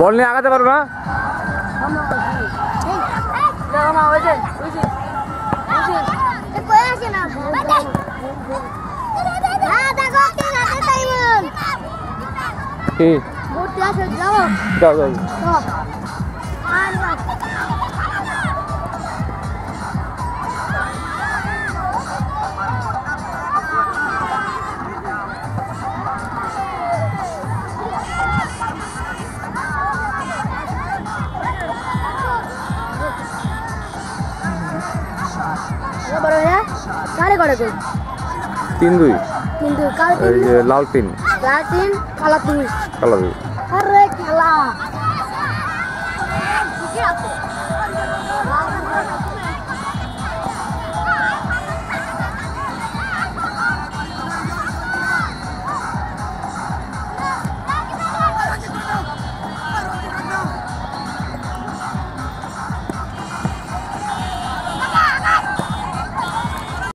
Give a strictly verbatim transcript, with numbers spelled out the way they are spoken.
বল নিয়ে আগাতে পারো না তিন দুই লাল তিন কালা তিন কালা।